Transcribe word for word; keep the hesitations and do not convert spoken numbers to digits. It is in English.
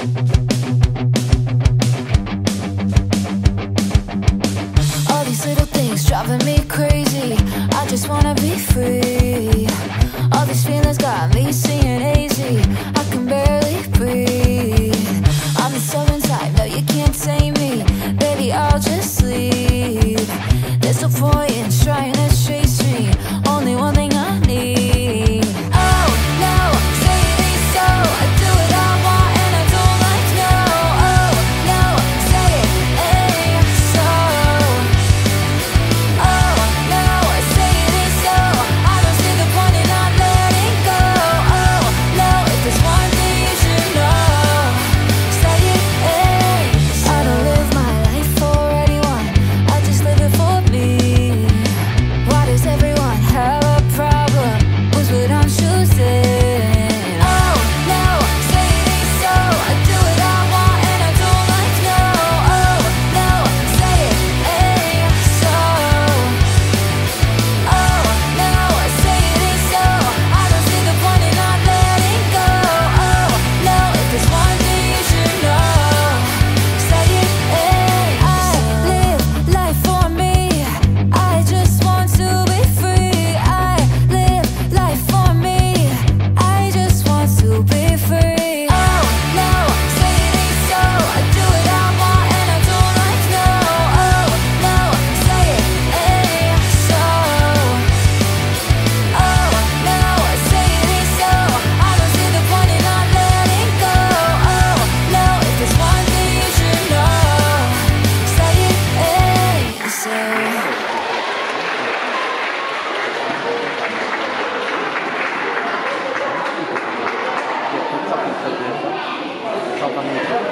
All these little things driving me crazy, I just wanna be free. All these feelings got me seeing hazy, I can barely breathe. I'm so inside, no you can't tame me, baby I'll just leave. There's no point in trying to chase me, only one thing I need. Thank you.